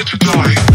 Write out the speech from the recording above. To die.